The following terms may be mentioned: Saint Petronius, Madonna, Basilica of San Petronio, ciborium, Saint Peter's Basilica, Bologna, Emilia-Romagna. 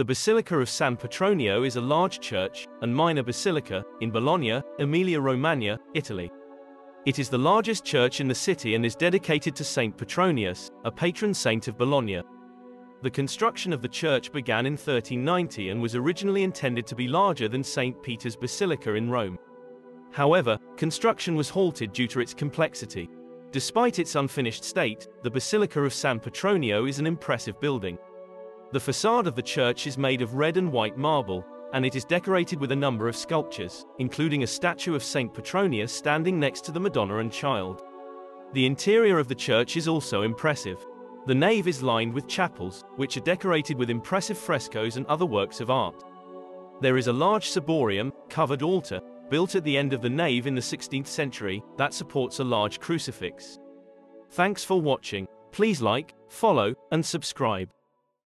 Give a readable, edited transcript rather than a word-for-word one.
The Basilica of San Petronio is a large church and minor basilica in Bologna, Emilia-Romagna, Italy. It is the largest church in the city and is dedicated to Saint Petronius, a patron saint of Bologna. The construction of the church began in 1390 and was originally intended to be larger than Saint Peter's Basilica in Rome. However, construction was halted due to its complexity. Despite its unfinished state, the Basilica of San Petronio is an impressive building. The facade of the church is made of red and white marble, and it is decorated with a number of sculptures, including a statue of Saint Petronius standing next to the Madonna and Child. The interior of the church is also impressive. The nave is lined with chapels, which are decorated with impressive frescoes and other works of art. There is a large ciborium, covered altar, built at the end of the nave in the 16th century, that supports a large crucifix. Thanks for watching. Please like, follow, and subscribe.